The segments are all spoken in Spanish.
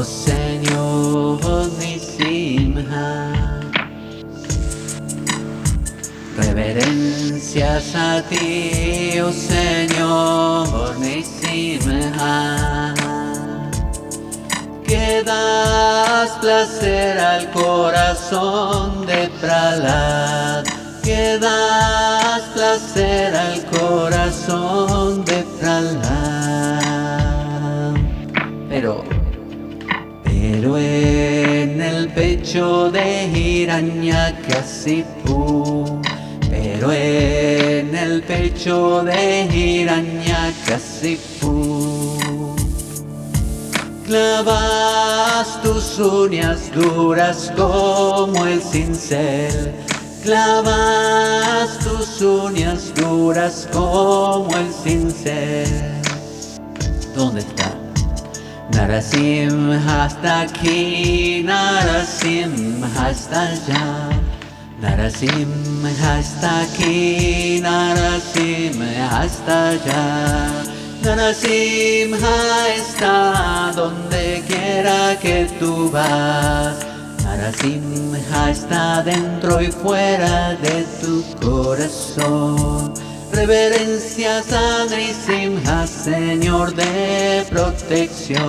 Oh Señor Narasimha, reverencias a ti, oh Señor Narasimha, que das placer al corazón de Prahlada, que das placer al corazón de Prahlada. Pero en el pecho de Hiranyakasipu, pero en el pecho de Hiranyakasipu, clavas tus uñas duras como el cincel, clavas tus uñas duras como el cincel. ¿Dónde está Narasimha? Hasta aquí, Narasimha hasta allá, Narasimha hasta aquí, Narasimha hasta allá. Narasimha está donde quiera que tú vas, Narasimha está dentro y fuera de tu corazón. Reverencias a Narasimha, Señor de protección.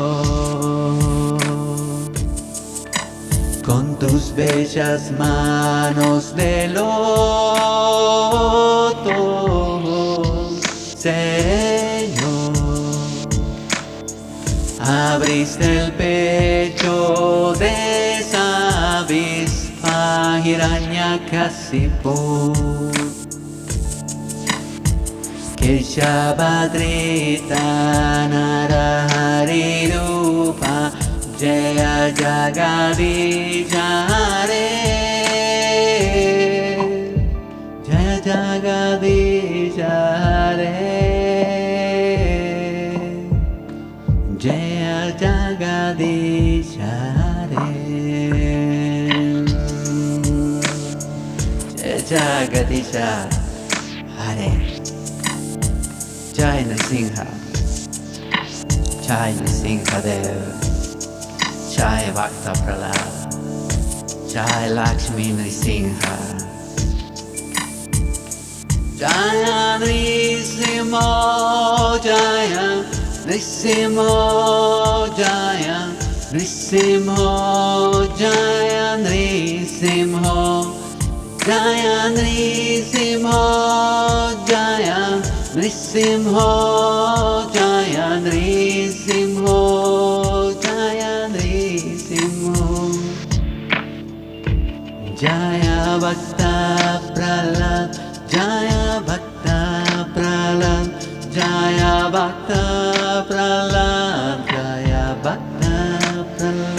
Con tus bellas manos de loto, Señor, abriste el pecho de esa avispa Hiranyakasipu, que Shabadrita Naraharirupa Jaya Jagadishare, Jaya Jagadishare, Jaya Jagadishare, Jaya Jagadishare. Jai Narasimha, Jai Narasimha Dev, Jai Bhakta Prahlada, Jai Lakshmi Narasimha, Jai Narasimha, Jai Narasimha, Jai Narasimha, Jai Narasimha, Jai Narasimha, Jai Narasimha, Jaya Narasimha, Jaya Narasimha, Jaya Bhakta Prahlada, Jaya Bhakta Prahlada, Jaya Bhakta Prahlada, Jaya Bhakta Prahlada.